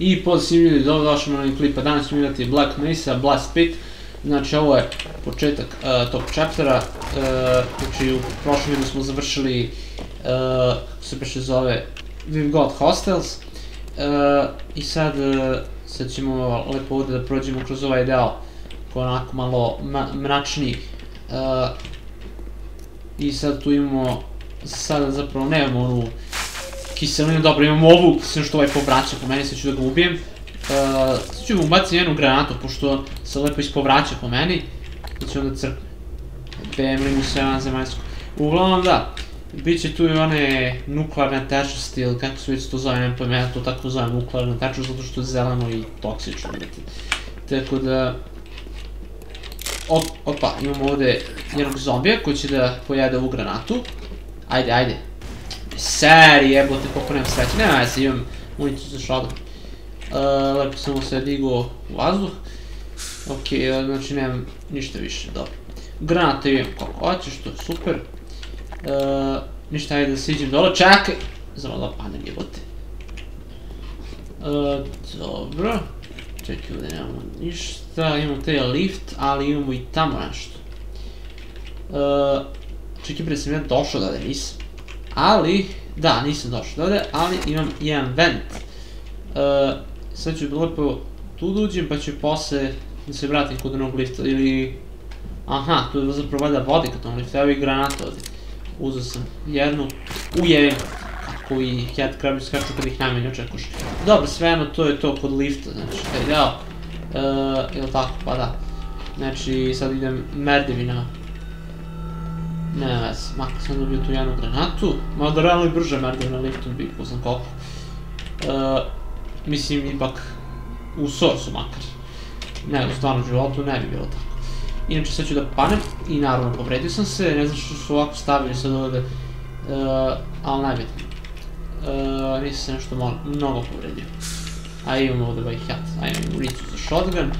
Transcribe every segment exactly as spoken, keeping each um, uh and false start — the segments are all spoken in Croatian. I pozdrav ljudi, dobrodošli na novi klip. Danas ćemo igrati Black Mesa, Blast Pit. Znači ovo je početak tog chaptera. Znači u prošlom videu smo završili, kako se preče zove, We've Got Hostels. I sad sad ćemo lepo ovdje da prođemo kroz ovaj deo koji je onako malo mračniji. I sad tu imamo, sada zapravo nemamo onu Kiselinu, dobro imamo ovu, sve što ovaj povraća po meni, sve ću da ga ubijem. Sve ću mu ubaciti jednu granatu, pošto se lepo ispovraća po meni. Sve ću onda crkne. Bemli mu sve na zemaljsku. Uglavnom da, bit će tu i one nuklearne tečnosti, ili kako se već to zove, ne pojma, ja to tako zovem nuklearne tečnosti, zato što je zeleno i toksično. Tako da... Opa, imamo ovdje jednog zombija koji će da pojede ovu granatu. Ajde, ajde. Seri, jebote, koliko nemam sreće. Nema, ja se imam unicu za šodom. Lepo sam mu se digao u vazduh. Ok, znači nemam ništa više, dobro. Granata imam koliko hoćeš, to je super. Ništa, ajde da siđem dole, čekaj! Znamo da panem, jebote. Dobro. Čekaj, ovdje nemamo ništa, imamo taj lift, ali imamo i tamo nešto. Čekaj, prije sam ja došao da da nisam. Ali, da, nisam došao dole, ali imam jedan vent. Sad ću lepo tu da uđem, pa ću posle da se vratim kod onog lifta, ili... Aha, tu je zapravo valjda vodi kod onog lifta, evo i granata ovdje. Uzeo sam jednu, ujevim, kako i headcrab mi skaču kad ih najmanje očekuš. Dobro, svejedno, to je to kod lifta, znači, taj deo. Jel' tako, pa da. Znači, sad idem merdivina. Ne vez, makar sam dobio tu jednu granatu, malo da realno i brže merdim na liftu bi, ko znam koliko. Mislim, ipak u Sorsu makar. Ne, u stvarnom životu ne bi bilo tako. Inače, sad ću da panem i naravno povredio sam se, ne znam što su ovako stavili sad ovdje, ali najbitno. Nisam se nešto mnogo povredio. A imamo ovdje bajhat, a imamo ulicu za shotgun.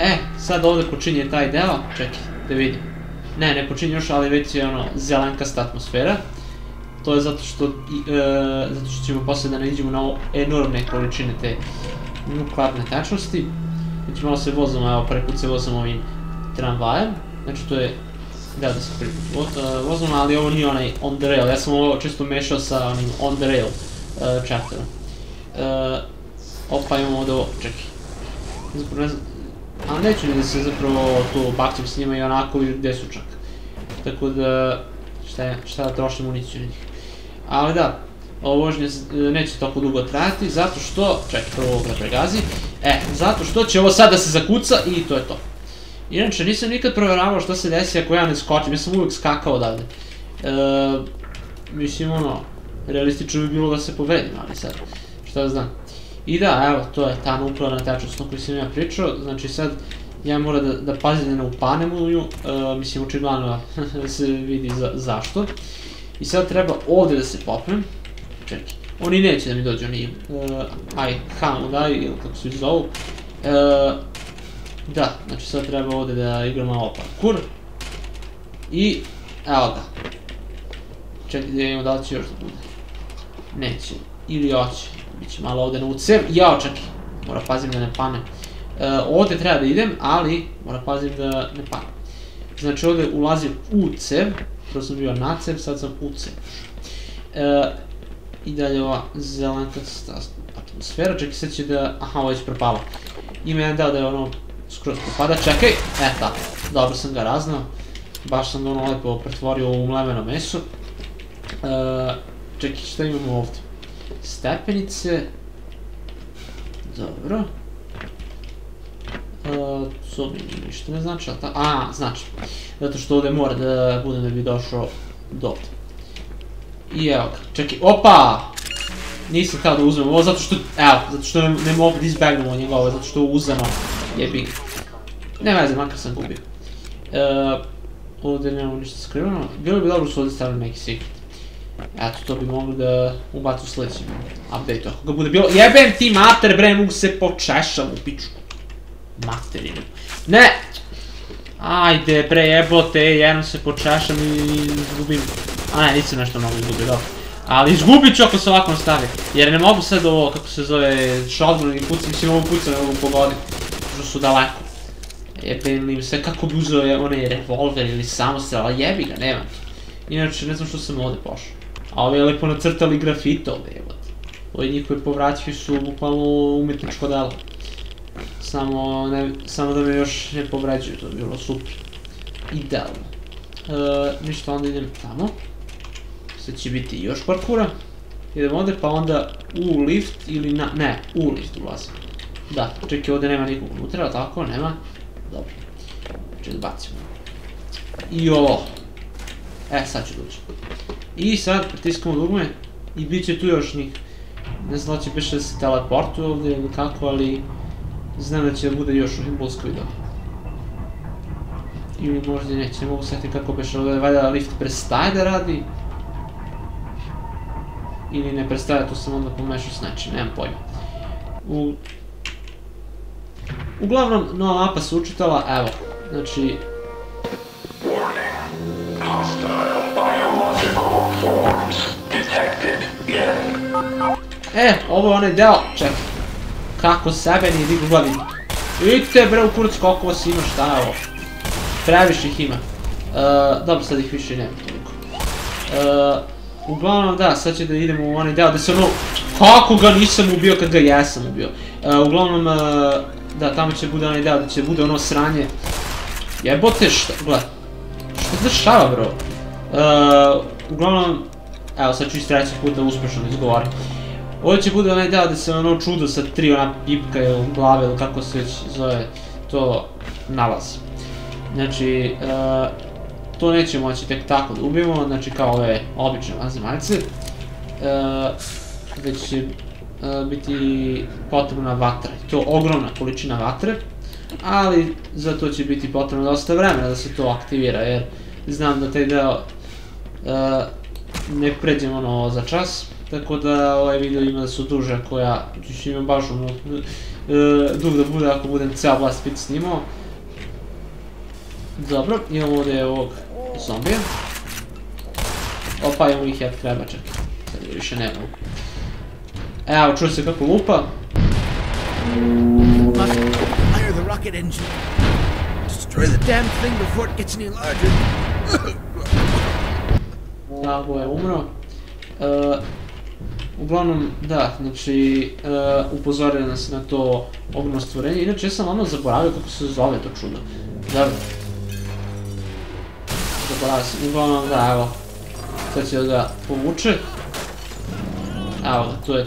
E, sad ovdje počinje taj deo, čekaj, da vidim. Ne, ne počinje još, ali već je ono zelenkasta atmosfera. To je zato što ćemo poslije da ne iđemo na ovo enormne količine te nuklearne tečnosti. Znači malo se vozamo, evo prvi put se vozamo ovim tramvajem. Znači to je, da da se prvi put vozamo, ali ovo nije onaj on the rail. Ja sam ovo često mešao sa onim on the rail chapterom. Opa, imamo ovdje ovo, čekaj. Zapravo ne znam. Ali neću ne da se zapravo tu baktim s njima i onako i gdje su čak. Tako da, šta da trošim uniciju na njih. Ali da, ovo vožnje neće toliko dugo trajati, zato što, čekaj, prvo ovo da pregazi. E, zato što će ovo sad da se zakuca i to je to. Inače, nisam nikad provjeravao što se desi ako ja ne skočim, ja sam uvijek skakao odavde. Mislim, ono, realistično bi bilo da se povredim, ali sad, šta znam. I da, evo, to je ta nuklearna tečnost na koju sam ja pričao, znači sad ja moram da pazim da ne upanem u nju, mislim očigledno da se vidi zašto. I sad treba ovdje da se popnem, čekaj, oni neće da mi dođu, oni aj, Hound Eye ili kako se zovu. Da, znači sad treba ovdje da igram malo parkour. I, evo da, čekaj da imamo da li će još da bude, neće, ili oće. Biće malo ovdje na ucem, jao čekaj, mora pazim da ne panem. Ovdje treba da idem, ali mora pazim da ne panem. Znači ovdje ulazim u cev, prvo sam bio na cev, sad sam u cev. I dalje ova zelenkasta atmosfera, čekaj sad će da, aha ovo je će propalo. Ima jedan deo da je ono skroz propada, čekaj, e tako, dobro sam ga raznao. Baš sam ono lepo pretvorio u mleveno meso. Čekaj šta imamo ovdje? Stepenice, dobro, to mi ništa ne znači, ali tako, a, znači, zato što ovdje mora da budem da bi došao do ovdje. I evo ga, čekaj, opa, nisam kao da uzmem ovo, zato što, evo, zato što ne mogu da izbegnem od njega ovo, zato što ovo uzmem, jebik, ne veze, makar sam gubio. Ovdje nemamo ništa skrivano, bilo bi dobro su ovdje stavili neki secret. Eto, to bi mogli da ubacu sljedećem update-u, ako ga bude bilo... Jebem ti mater, bre, mogu se počešam u pičku. Materinu. Ne! Ajde, bre, jebote, jednom se počešam i izgubim... A ne, nisam nešto mnogo izgubio, dobro. Ali izgubit ću ako se ovako nastavi. Jer ne mogu sad ovo, kako se zove, shotgun i pucam, mislim ovo pucam, ne mogu pogoditi. Što su daleko. Jebenim se, kako bi uzeo onaj revolver ili samostrel, ali jebi ga, nemam. Inače, ne znam što sam ovde pošao. A ovi je lepo nacrtali grafite ovde, jebate. Ovi njihove povraćaju su bukvalno umetničko delo. Samo, ne, samo da me još ne povrađaju, to bi bilo super. Idealno. Eee, ništa, onda idem tamo. Sad će biti još parkura. Idem ovde, pa onda u lift ili na... Ne, u lift ulazim. Da, čekaj, ovde nema nikog unutra, ali tako, nema. Dobro. Znači, bacimo. I ovo. E, sad ću doći. I sad pritiskamo dugme. I bit će tu još njih. Ne znam da će piše da se teleportuje ovde ili kako, ali... Znam da će da bude još ovih bullsquid ovdje. Ili možda neće, ne mogu sjetiti kako piše ovdje. Valjda lift prestaje da radi. Ili ne prestaje, tu sam onda pomešao s nečim, nemam pojma. U... Uglavnom, nova mapa se učitala, evo, znači... E, ovo je onaj deo, čekaj. Kako sebe nije diglo glavim. Vidite bre u kurac koliko vas ima, šta je ovo? Previše ih ima. Dobro, sad ih više nema toliko. Uglavnom da, sad će da idemo u onaj deo gde se ono... Kako ga nisam ubio kad ga jesam ubio. Uglavnom... Da, tamo će bude onaj deo, da će bude ono sranje. Jebote, šta, gled. Šta se dešava, bro? Uglavnom, evo sad ću iz trećeg puta uspešno izgovorim. Ovdje će bude onaj deo da se ono čudo sa tri ona pipka ili glave ili kako se već zove to nalazi. Znači, to neće moći tek tako da ubijemo, znači kao ove obične vanzemaljce. Već će... biti potrebna vatra, to je ogromna količina vatre, ali za to će biti potrebno dosta vremena da se to aktivira, jer znam da taj deo ne pređem ono za čas, tako da ovaj video ima da su duže, koja ću imam baš ono dug da bude ako budem ceo Blast Pit snimao. Dobro, imamo ovdje ovog zombija. Opa, imamo i headcraba, čekaj, sad je više nema. Evo, čuje se kako lupa. Tako je, umro. Uglavnom, da, znači, upozorio nas na to ogromno stvorenje. Inače, ja sam ono zaboravio kako se zove to čudo. Dobro. Zaboravio sam, uglavnom, da, evo. Sad će da povuče. Evo ga, to je...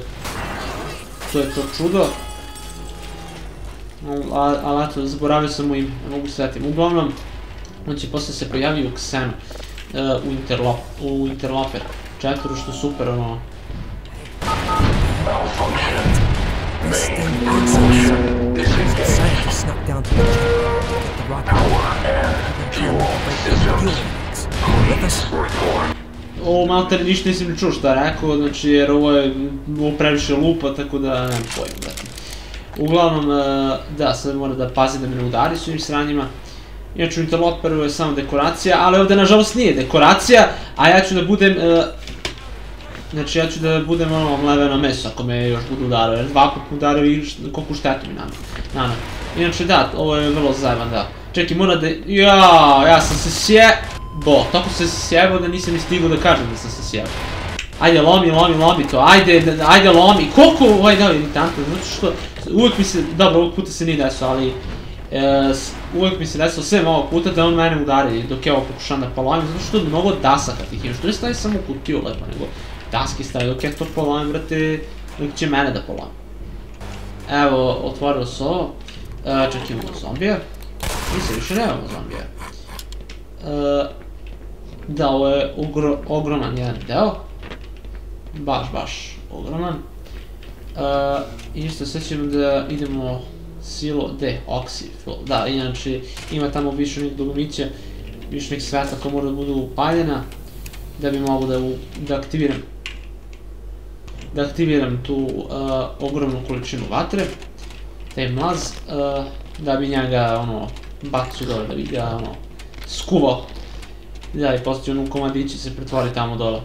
To je to čudo. Ali eto, zaboravio sam mu ime, ne mogu se sjetiti. Uglavnom, on će posle se pojaviti u Xenu, u Interloper četiri, što je super, ono... Ovo malter ništa nisam ni čuo šta rekao, znači jer ovo je previše lupa, tako da nemam pojma, dakle. Uglavnom, da, sad moram da pazim da me ne udari s ovim sranjima. Inače, u Interloperu je samo dekoracija, ali ovde nažalost nije dekoracija, a ja ću da budem... Znači, ja ću da budem ono mleveno meso ako me još budu udarao, jer dva put udarao i koliko štetu mi nana. Inače, da, ovo je vrlo zajeban, da. Čekaj, mora da... Jao, ja sam se sje... Bo, tako sam se sjebao da nisam ni stigao da kažem da sam se sjebao. Ajde, lomi, lomi, lomi to, ajde, ajde, lomi. Koliko ovaj deo je irritantno, zato što uvek mi se, dobro, ovog puta se nije desilo, ali uvek mi se desilo sve ovog puta da on mene udari dok ja ovo pokušam da polovim, zato što mnogo dasaka tih imaš, to ne stavi samo kutiju lepo, nego daske stavi, dok ja to polovim, vrate, dok će mene da polovim. Evo, otvorilo se ovo, čekajmo zombija, mi se više nemamo zombija. Da, ovo je ogroman jedan deo. Baš, baš ogroman. I isto sve ćemo da idemo silo deoksifil. Da, inače ima tamo više nek dugmića, više nek svetla koja mora da budu upaljena da bi mogu da aktiviram da aktiviram tu ogromnu količinu vatre, taj mlaz, da bi njega ono bacio dole, da bi ga ono skuvao. Da, i postoji ono komadići se pretvori tamo dole.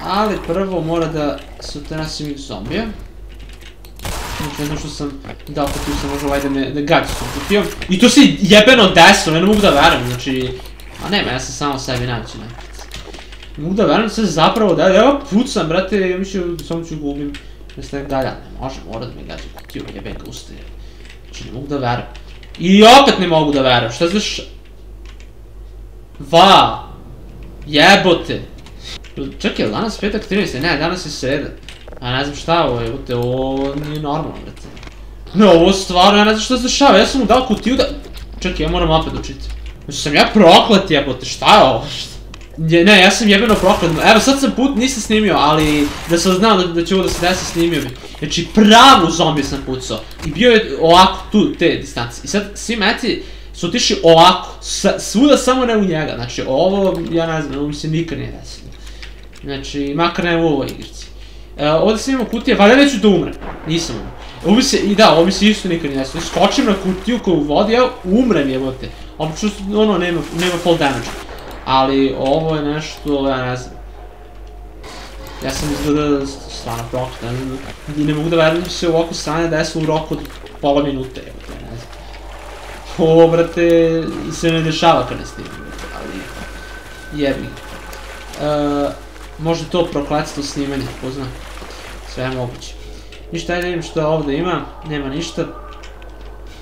Ali prvo mora da se otrasim iz zombija. Znači jedno što sam dao potio sam možda ovaj da me gađu sam potio. I to si jebeno desno, ja ne mogu da veram, znači... A nema, ja sam samo sebi naći nekako. Ne mogu da veram sve zapravo da... Evo pucam, brate, ja mišljam da samo ću gubim. Mislim da dalje, ne može, mora da me gađu potio, jebeno ustaje. Znači ne mogu da veram. I opet ne mogu da veram, šta znaš... Va! Jebote! Čekaj, je li danas petak trinaesti? Ne, danas je sreda. A ne znam šta ovo, jebote, ovo nije normalno, brate. Ne, ovo stvarno, ja ne znam šta se dešava, ja sam mu dao kutiju da... Čekaj, ja moram opet učiti. Znači sam ja proklet, jebote, šta je ovo? Ne, ja sam jebeno proklet, evo sad sam put, nisam snimio, ali... Da sam znao da će ovo da se desi, snimio bi. Znači, pravu zombiju sam pucao. I bio je ovako, tu, te distanci. I sad, svi meti... su otiši ovako, svuda samo ne u njega, znači ovo, ja ne znam, ovo mi se nikad nije desilo. Znači, makar ne u ovoj igrici. Ovdje sam imao kutije, valjda neću da umrem, nisam umrem. I da, ovo mi se isto nikad nije desilo, skočim na kutiju koju vodi, evo, umrem jebote. Obično, ono, nema fall damage. Ali ovo je nešto, ja ne znam. Ja sam izgledao stvarno proklet, ne mogu da verujem da se u ovako strane desilo u roku od pola minute, jebote, ne znam. Ovo, brate, se ne dešava kad ne snimam, ali jebni. Možda to prokletstvo snimanje, ko zna, sve je moguće. Ništa, ajde vidim što ovde ima, nema ništa.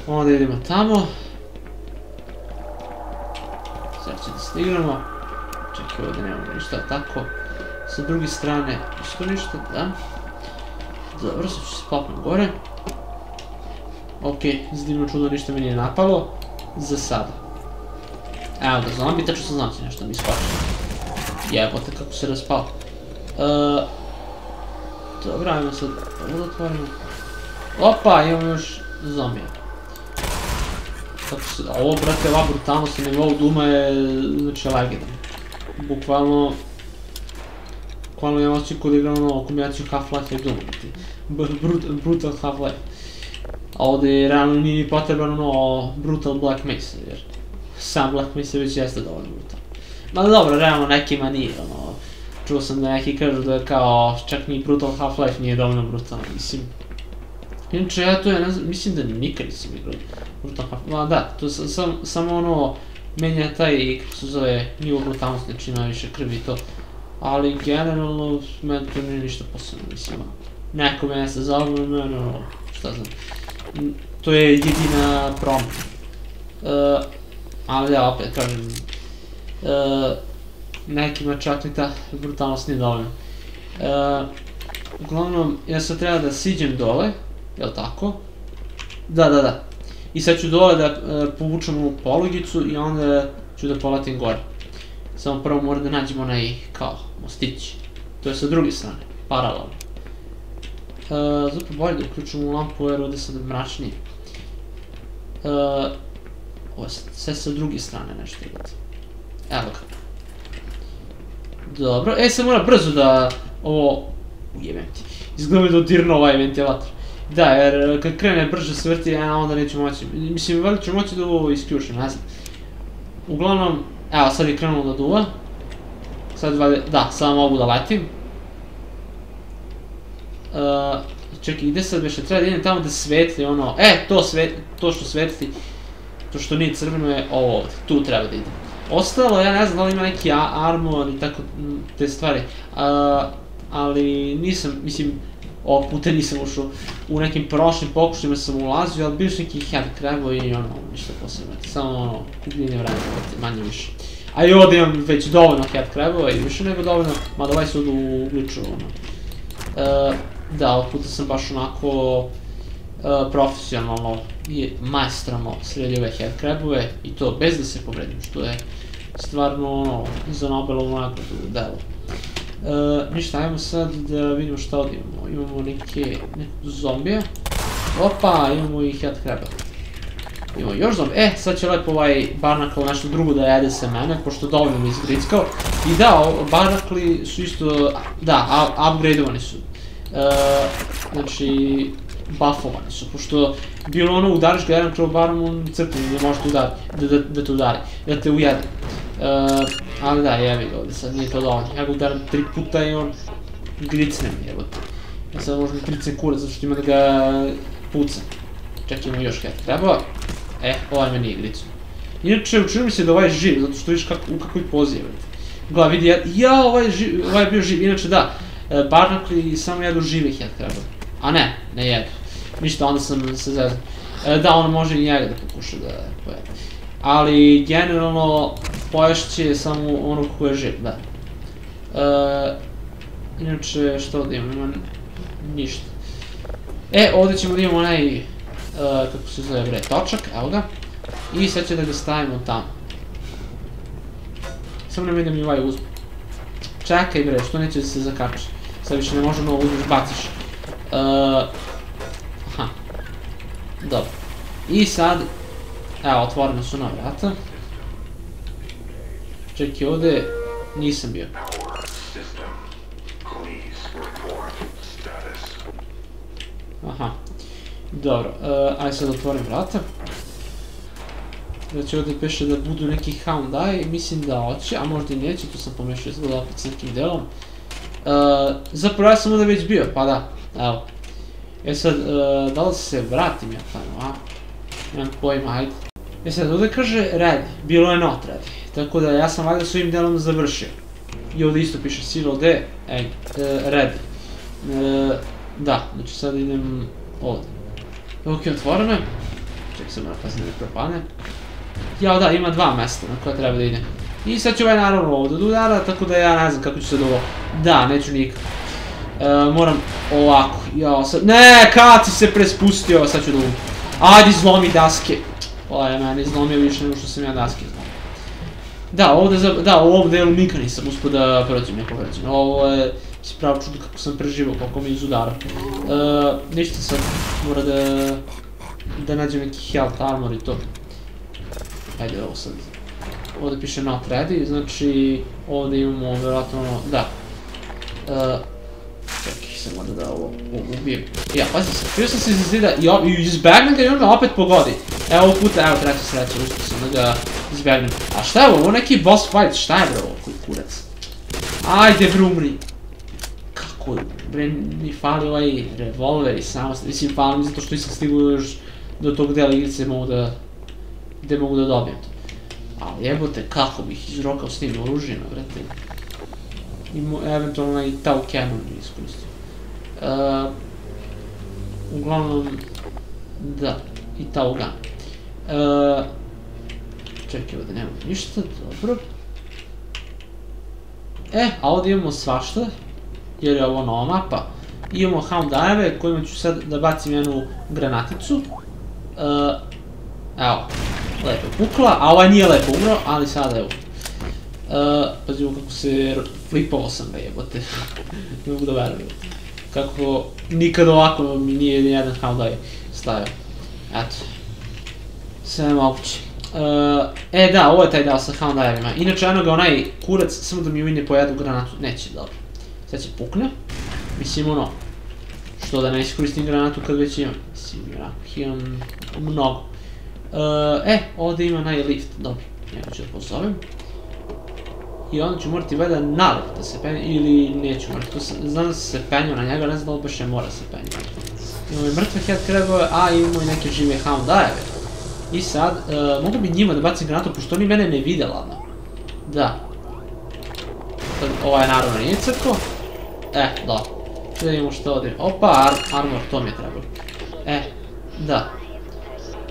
Onda idemo tamo. Sad će da stignemo. Čekaj, ovde nemamo ništa, tako. Sa druge strane, isto ništa, da. Dobro, sad ću se popnem gore. Ok, za divno čudo ništa mi nije napalo, za sada. Evo ga zombi, tačno sam znao si nešto mi iskočilo. Jebote kako se raspalo. Dobro, ajmo sad ovo da otvorimo. Opa, imamo još zombija. Ovo, brate, ova brutalnost na nivou Duma je, znači, legendan. Bukvalno... Bukvalno imam osjećaj kod igramo novu kombinaciju Half-Life i Duma. Brutal Half-Life. A ovdje realno nije ni potreban ono brutal Black Mesa, jer sam Black Mesa već jeste dovoljno brutal. Ma dobro, realno nekima nije, ono, čuo sam da neki kažu da je kao, čak ni brutal Half-Life nije dovoljno brutalno, mislim. Inače ja to, ja ne znam, mislim da nikad nisam igrao brutal Half-Life, ma da, to samo ono, menja taj, kako se zove, nivo brutalnost, znači ima više krvi i to. Ali generalno, meni to nije ništa posebno, mislim, neko mene se zavrlo, no, no, šta znam. To je jedina promena. Ali ja opet kažem, nekima čak ni ta brutalnost nije dovoljna. Uglavnom, ja sad treba da siđem dole, jel' tako? Da, da, da. I sad ću dole da povučem ovu polugicu i onda ću da poletim gore. Samo prvo moram da nađem onaj, kao, mostić. To je sa druge strane, paralelno. Zapravo bolje da uključim u lampu jer ovdje sad mračnije. Ovo sve sa druge strane nešto gleda. Evo ga. Dobro, e sad moram brzo da ovo... Ujebem ti. Izgleda mi da odirno ovaj ventilator. Da, jer kad krene brže se vrti, a onda neću moći. Mislim, veliko ću moći da ovo isključim, ne znam. Uglavnom, evo sad je krenulo da duva. Sad, da, sad mogu da letim. Čekaj, gdje sad već treba da idem tamo da svetli ono, e, to što svetli, to što nije crveno je ovo ovdje, tu treba da idem. Ostalo, ja ne znam da li ima neki armor i tako te stvari, ali nisam, mislim, ovog puta nisam ušao, u nekim prošlim pokušnjima sam ulazio, ali bioš neki headcrab-o i ono, ništa posebno, samo ono, kupljenje vrata, manje više. A i ovdje imam već dovoljno headcrab-ova i više nego dovoljno, mada ovaj se ovdje ugliču ono. Da, ovog puta sam baš onako profesionalno i majstorno sredio ove headcrabove i to bez da se povredim, što je stvarno za Nobelovu nagradu delo. Ništa, ajmo sad da vidimo šta ovdje imamo. Imamo neke zombije. Opa, imamo i headcraba. Imamo još zombije. E, sad će lepo ovaj barnacle nešto drugo da jede sa mene, pošto dovoljno mi je izgrickao. I da, barnakli su isto, da, upgradeovani su. Znači, buffovani su, pošto bilo ono udariš ga jedan kroz barmu, crpni, ne možete udariti, da te ujede. Ali da, jevi ga ovdje, sad nije to dovoljno. Ja ga udaram tri puta i on gricne mi, evo te. Ja sad možda gricne kurac, zato što ima da ga puca. Čekaj, imamo još headcraba. E, ovaj me nije gricno. Inače, učinio mi se da ovaj je živ, zato što vidiš u kakvoj pozi je. Gledaj, vidi, ja, ovaj je bio živ, inače da. Barnacle i samo jedu žive headcraba. A ne, ne jedu. Ništa, onda sam se zezam. Da, on može i njega da pokuša da pojede. Ali, generalno, poješće je samo ono ko je živ, da. Inače, što ovdje imamo? Imamo ništa. E, ovdje ćemo da imamo onaj, kako se zove bre, točak, evo ga. I sad će da ga stavimo tamo. Samo nam idem i ovaj uzme. Čekaj bre, što neće da se zakače? Sad više ne može novo uzmeš, baciš. Aha. Dobro. I sad, evo, otvorene su na vrata. Čekaj, ovdje nisam bio. Aha. Dobro, ajde sad otvorim vrata. Znači ovdje piše da budu neki Hound Eye, mislim da hoće, a možda i neće, tu sam pomešao izgleda opet s nekim delom. Zapravo ja sam ovdje već bio, pa da, evo. E sad, da li se vratim ja tamo, a? Nemam pojma, ajde. E sad, ovdje kaže ready, bilo je not ready, tako da ja sam valjda svojim delom završio. I ovdje isto piše Ctrl D, ready. Da, znači sad idem ovdje. Ok, otvoreno je. Ček se mora paziti da ne propane. Jao da, ima dva mesta na koja treba da idem. I sad ću ovaj naravno ovdje do udara, tako da ja ne znam kako ću sad ovo. Da, neću nikak. Moram ovako, jao sad. Ne, kada si se prespustio, sad ću da uvijem. Ajde, izlomi daske. Ovo je mene izlomio više nego što sam ja daske izlomio. Da, u ovom delu nikad nisam uspio da prođem neko vređeno. Ovo je pravo čudo kako sam preživao, koliko mi je iz udara. Ništa sad, mora da... da nađem neki health armor i to. Ajde ovo sad. Ovdje piše not ready, znači ovdje imamo vjerojatno ono, da. Čekaj, sam mora da ovo ubijem. Ja, pazi se, pio sam se iz zida i izbegnem ga i on me opet pogodi. Evo ovog puta, evo treća sreća, uspio sam da ga izbegnem. A šta je ovo, ovo neki boss fight, šta je bro ovo koji kurac? Ajde bro, umri. Kako, bre, mi fali ovaj revolver i samo, mislim fali mi zato što nisam stigao još do tog dela igrice mogu da... gdje mogu da dobijem to. Ali jebote, kako bih izrokao s tim oružjima, vrete. I eventualno i ta u canon mi iskoristio. Uglavnom, da, i ta u gun. Čekaj, ovdje nemamo ništa, dobro. E, a ovdje imamo svašta, jer je ovo nova mapa. Imamo Hound Eye-ve kojima ću sad da bacim jednu granaticu. Evo. Lepo pukla, a ovaj nije lepo umrao, ali sada evo. Pazimo kako se... flipao sam ga jebote. Ne mogu da verujem. Kako nikad ovako mi nije nijedan Hound Eye stavio. Eto. Sve moguće. E da, ovo je taj deo sa Hound Eye-vima. Inače ono ga onaj kurac, samo da mi u ne pojedu granatu. Neće, dobro. Sad će pukne. Mislim ono... što da ne iskoristim granatu kad već imam. Mislim, imam mnogo. E, ovdje ima onaj lift, dobro, njega ću da pozovem. I onda ću morati veda na lift da se penju, ili neću morati, znam da se penju na njega, ne znam da li baš ne mora se penju. Imamo i mrtve headcrabove, a imamo i neke žive Hound Eye-ve. I sad, mogu bi njima da bacim granatu, pošto oni mene ne vide, ladno. Da. Ovaj naravno nije crko. E, dobro. Da imamo što ovdje, opa, armor, to mi je trebalo. E, da.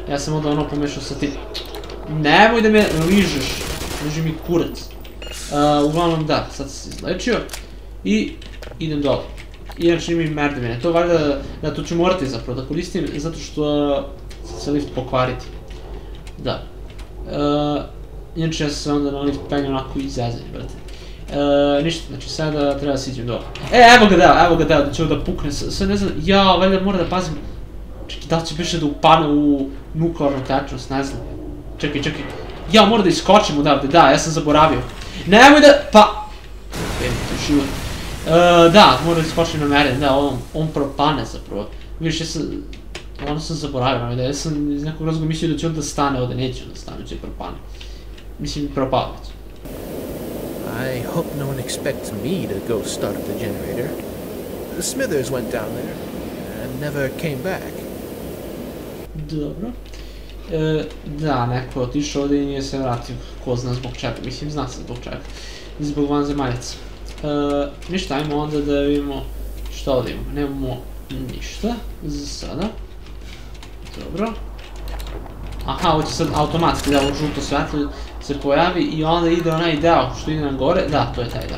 Ja sam onda ono pomešao sa tim. Nemoj da me ližeš. Liži mi kurac. Uglavnom da, sad sam se izlečio. I idem dole. Inače imam merde mene. To valjda, da to ću morati zapravo da koristim, zato što se lift pokvariti. Da. Inače ja sam onda na lift penju onako i zezanje, brate. Ništa, znači sada treba da se iđem dole. E, evo ga da, evo ga da, da će ovo da pukne. Sve ne znam, ja valjda moram da pazim. Čekaj, da li će više da upane u nuklearnu tačnost, ne znam. Čekaj, čekaj. Ja moram da iskočim odavde, da, ja sam zaboravio. Nemoj da... pa... Da, moram da iskočim na meren, da, on propane zapravo. Vidiš, ja sam... ono sam zaboravio, ja sam iz nekog razloga mislio da će on da stane ovde, neće on da stane, će propane. Mislim, propavljati. I hope no one expects me to go start up the generator. Smithers went down there and never came back. Dobro. E, da, neko je otišao ovdje i nije se vratio, ko zna zbog čega, mislim zna se zbog čega, zbog vanzemaljaca. E, ništa, ajmo onda da vidimo šta ovdje imamo, nemamo ništa za sada. Dobro. Aha, ovo će sad automatski, da, ovo žuto svetlo se pojavi i onda ide onaj deo što ide nam gore, da, to je taj deo.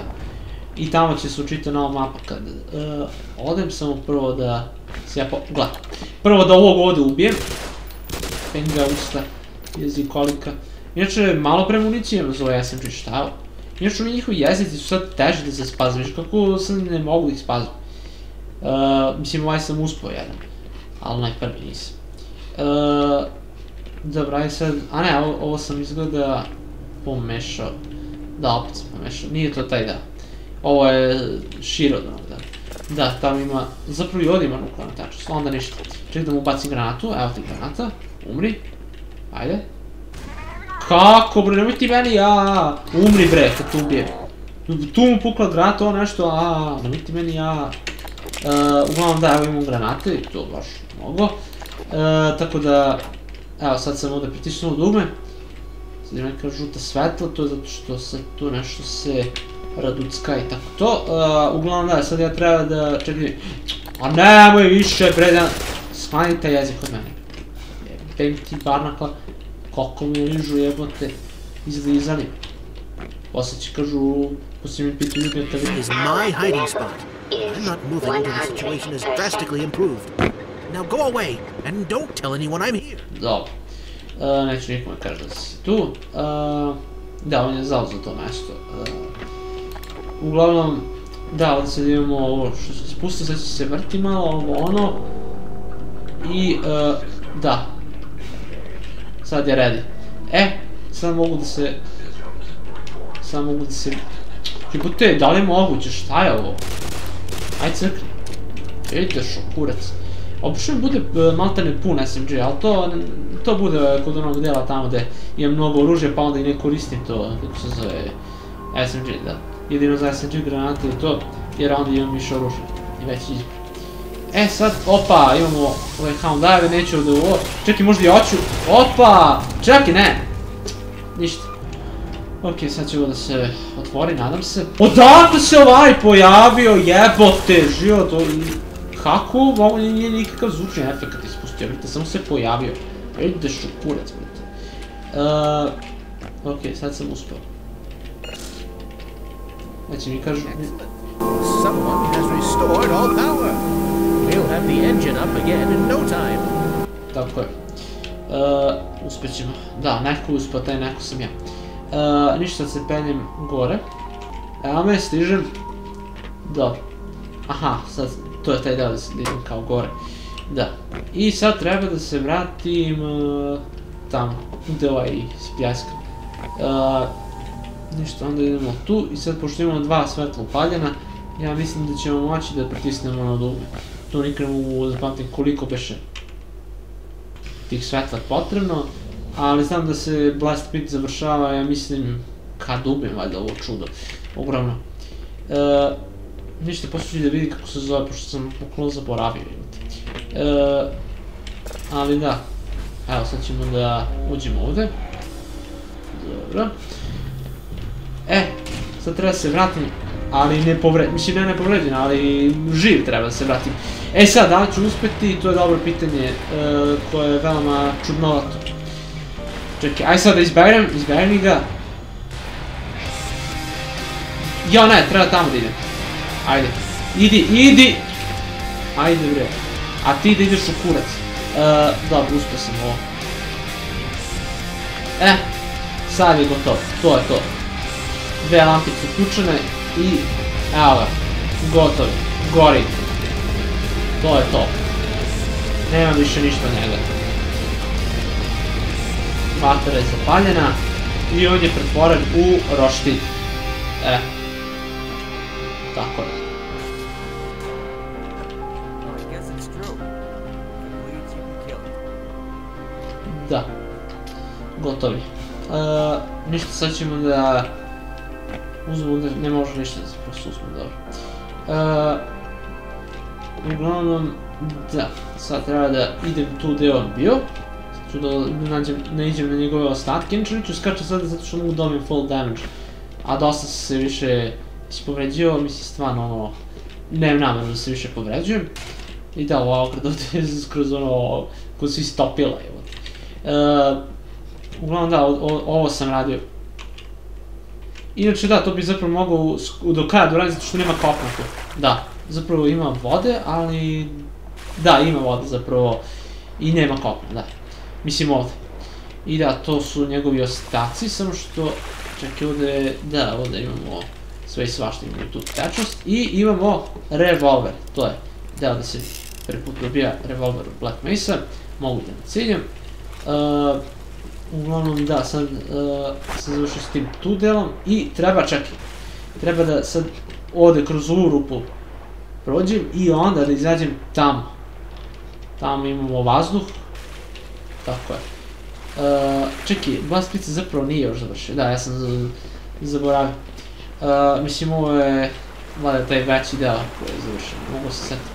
I tamo će se učiti nova mapa kad odem, samo prvo da se ja po... Gledam, prvo da ovog ovde ubijem. Penga, usta, jezik, kolika. Inače, malo pre municije imam za ovaj S M G, šta ovo? Inače, oni njihovi jezici su sad teži da se spazim, viš kako sad ne mogu ih spazim. Mislim, ovaj sam uspio jedan, ali najprvi nisam. Dobra, aj sad, a ne, ovo sam izgleda pomešao. Da, opet sam pomešao, nije to taj deo. Ovo je šire od onog dana. Da, tamo ima, zapravo i ovdje ima nuklearnu tačnost, onda ništa. Ček da mu bacim granatu, evo ti granata, umri, ajde. Kako bre, nemoj ti meni, jaaa, umri bre, kad te ubijem. Tu mu pukla granata, ovo nešto, aaa, nemoj ti meni, jaaa. Uglavnom da, evo imam granate, i to baš mnogo. Tako da, evo sad sam ovdje pritisnuo dugme. Sad ima neka žuta svetla, to je zato što sad tu nešto se... Raducka i tako to, uglavnom da, sad ja treba da čekaj, a nemoj više predan, smanjite jezik od mene, jebem ti barnakla, koliko mi ližu jebote, izlizani, posle će kažu, posle mi pitu ljubne telefon. This is my hiding spot, I'm not moving until the situation has drastically improved, now go away and don't tell anyone I'm here. Dobro, neću nikome kaži da si tu, da, on je zauzeo to mesto. Uglavnom, da, ovdje sad imamo ovo što se spusti, sad se vrti malo, ovo ono. I, da. Sad je ready. E, sad mogu da se... Sad mogu da se... Jebote, da li je moguće, šta je ovo? Ajde crkni. Vidite šokurac. Obično mi bude maltene pun S M G, ali to bude kod onog dela tamo gde imam mnogo oružja, pa onda i ne koristim to, kako se zove S M G, da. Jedino za S M G granate i to, jer onda imam više oružja i već izbor. E sad, opa, imamo ovaj Hound Eye, neću ovdje ovo, čekaj možda i oću, opa, čekaj, ne, ništa. Ok, sad će ovo da se otvori, nadam se. Odakle se ovaj pojavio, jebote, život, kako, ovo nije nikakav zvučni efekt ispustio, vidite, samo se pojavio, vidite šupurac, vidite. Ok, sad sam uspeo. Neće mi kažu... Tako je. Uspećemo. Da, neko uspeo, taj neko sam ja. Ništa, se penjem gore. Evo me, stižem. Dobro. Aha, sad, to je taj deo da se idem kao gore. Da. I sad treba da se vratim... Tamo, gde ovaj spljaskan. Ništa, onda idemo tu i sad pošto imamo dva svetla upaljena, ja mislim da ćemo moći da pritisnemo na dugme. Tu nikad ne mogu zapamtim koliko beše tih svetla potrebno, ali znam da se Blast Pit završava, ja mislim kad ubijem valjda ovo čudo, ogromno. Ništa, poslije ću da vidim kako se zove, pošto sam poklon zaboravio. Ali da, evo sad ćemo da uđemo ovde. Dobro. E, sad treba da se vratim, ali ne povredim, mislim ne ne povredim, ali živ treba da se vratim. E sad, da li ću uspeti, to je dobro pitanje koje je veoma čudnovato. Čekaj, aj sad da izberem, izberem ga. Jo ne, treba tamo da idem. Ajde, idi, idi! Ajde bre, a ti da ideš u kurac. Dobro, uspio sam ovo. E, sad je gotovo, to je to. Dve lampice uključene i evo, gotovi, gori. To je to. Nema više ništa njega. Batera je zapaljena i on je pretvoren u roštilj. E. Tako je. Da. Gotovi. Ništa, sad ćemo da uzbog da ne može ništa da se prosto uzme, dobro. Uglavnom, da, sad treba da idem tu gde je on bio. Sad ću da naiđem na njegove ostatke, inače neću skačati sada zato što mogu dobiti full damage. A dosta sam se više povređio, mislim stvarno ono, nemam nameru da se više povređujem. I da, ovo kada ovdje je skroz ono, kada su istopila, evo. Uglavnom da, ovo sam radio. Inače da, to bi zapravo mogao do kraja doraditi zato što nema kopnaka. Da, zapravo ima vode, ali... Da, ima vode zapravo i nema kopna, da. Mislim ovdje. I da, to su njegovi ostaci, samo što... Čak i ovdje, da, ovdje imamo sve i svašta, imamo tu tečnost. I imamo revolver, to je. Da, da se prvi put dobija revolver od Black Mesa. Mogu da ne ciljam. Uglavnom da, sad sam završio s tim tu delom i treba čekati. Treba da sad ovde kroz ovu rupu prođem i onda da izađem tamo. Tamo imamo vazduh. Tako je. Čekaj, Blast Pit se zapravo nije još završio. Da, ja sam zaboravio. Mislim ovo je vlada taj veći deo koji je završen. Mogu se setiti.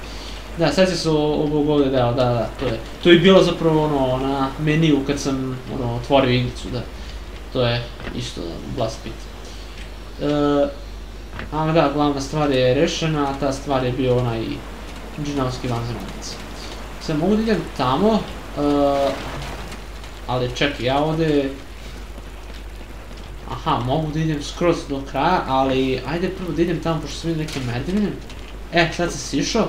Da, sveća se ovog ovdje deo, da, da, to je. To je bilo zapravo ono, na meniju kad sam ono, otvorio igricu, da. To je isto, Blast Pit. Ali da, glavna stvar je rešena, a ta stvar je bio onaj džinovski vanzemanica. Sad mogu da idem tamo, ali čekaj, ja ovdje... Aha, mogu da idem skroz do kraja, ali ajde prvo da idem tamo, pošto sam vidio neke merdevine. E, sad sam sišao.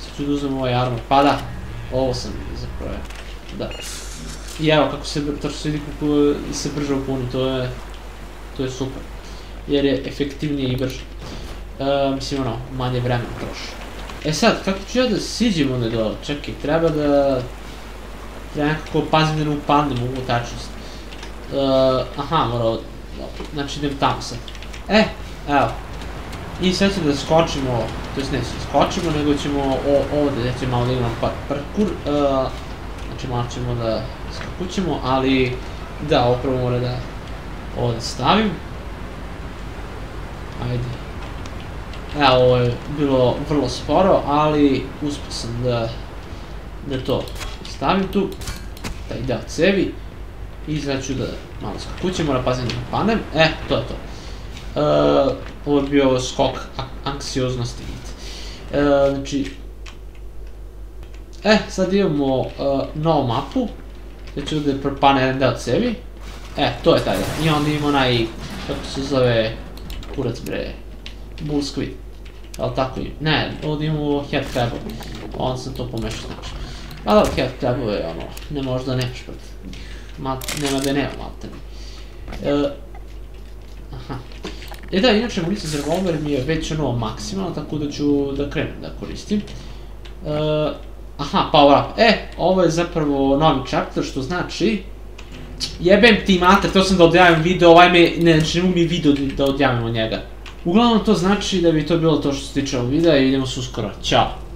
Sad ću da uzmem ovaj armor, pa da, ovo sam zapravo, da. I evo kako se, to što se vidi kako se brže upuni, to je, to je super. Jer je efektivnije i brže. Mislim ono, manje vremena troši. E sad, kako ću ja da siđem onda dole, čekaj, treba da, treba nekako pazim da ne upadnem u tačnost. Aha, mora ovdje, znači idem tamo sad. E, evo. I sad ću da skočimo, to jest neću da skočimo, nego ćemo ovdje, gdje ćemo malo da imam parkour, znači malo ćemo da skakućemo, ali da, opravo mora da ovdje stavim. Ajde. Evo, ovo je bilo vrlo sporo, ali uspio sam da to stavim tu, taj deo cevi, i sad ću da malo skakućemo, moram paziti da panem, e, to je to. Ovo je bio skok anksioznosti. Znači... E, sad imamo novu mapu. Znači ovdje propane jedan deo cevi. E, to je taj deo. I onda imamo onaj, kako se zove, kurac bre, bullsquid. Ali tako i... Ne, ovdje imamo headcrab. Onda sam to pomešao znači. A da, headcrab je ono, ne možda nemaš protiv. Nema da nema matene. Aha. E da, inače mulica za revolver mi je već ono maksimalno, tako da ću da krenem da koristim. Aha, power up. E, ovo je zapravo novi chapter, što znači... Jebem ti mater, to sam da odjavim video, ovaj me, ne želim mi video da odjavim od njega. Uglavnom to znači da bi to bilo to što se tiče ovog videa i vidimo se uskoro. Ćao!